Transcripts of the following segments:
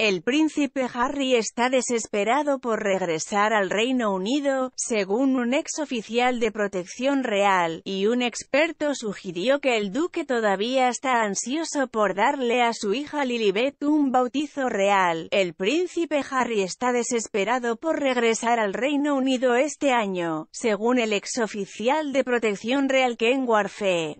El príncipe Harry está desesperado por regresar al Reino Unido, según un ex oficial de protección real, y un experto sugirió que el duque todavía está ansioso por darle a su hija Lilibet un bautizo real. El príncipe Harry está desesperado por regresar al Reino Unido este año, según el ex oficial de protección real Ken Wharfe.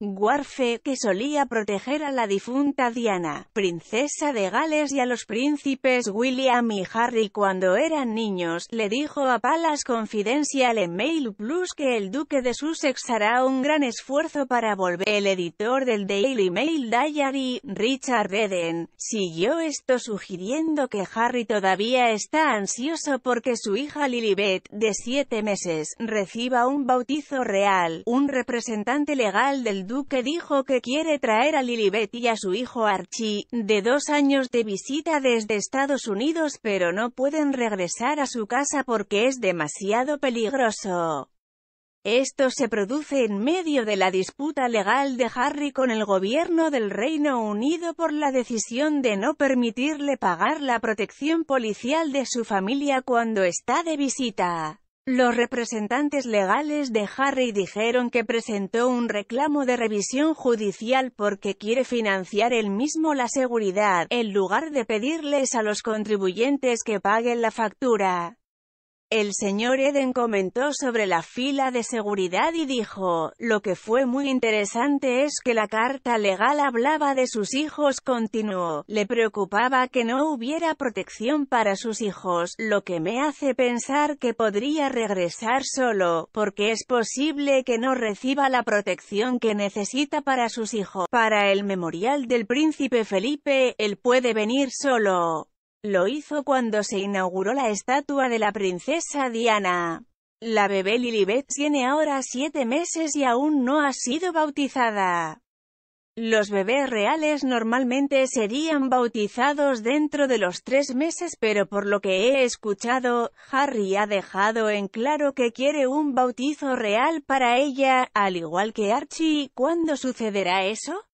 Wharfe, que solía proteger a la difunta Diana, princesa de Gales, y a los príncipes William y Harry cuando eran niños, le dijo a Palace Confidential en Mail Plus que el duque de Sussex hará un gran esfuerzo para volver. El editor del Daily Mail Diary, Richard Eden, siguió esto sugiriendo que Harry todavía está ansioso porque su hija Lilibet, de 7 meses, reciba un bautizo real. Un representante legal del duque dijo que quiere traer a Lilibet y a su hijo Archie, de 2 años, de visita desde Estados Unidos, pero no pueden regresar a su casa porque es demasiado peligroso. Esto se produce en medio de la disputa legal de Harry con el gobierno del Reino Unido por la decisión de no permitirle pagar la protección policial de su familia cuando está de visita. Los representantes legales de Harry dijeron que presentó un reclamo de revisión judicial porque quiere financiar él mismo la seguridad, en lugar de pedirles a los contribuyentes que paguen la factura. El señor Eden comentó sobre la fila de seguridad y dijo, lo que fue muy interesante es que la carta legal hablaba de sus hijos. Continuó, le preocupaba que no hubiera protección para sus hijos, lo que me hace pensar que podría regresar solo, porque es posible que no reciba la protección que necesita para sus hijos. Para el memorial del príncipe Felipe, él puede venir solo. Lo hizo cuando se inauguró la estatua de la princesa Diana. La bebé Lilibet tiene ahora 7 meses y aún no ha sido bautizada. Los bebés reales normalmente serían bautizados dentro de los 3 meses, pero por lo que he escuchado, Harry ha dejado en claro que quiere un bautizo real para ella, al igual que Archie. ¿Cuándo sucederá eso?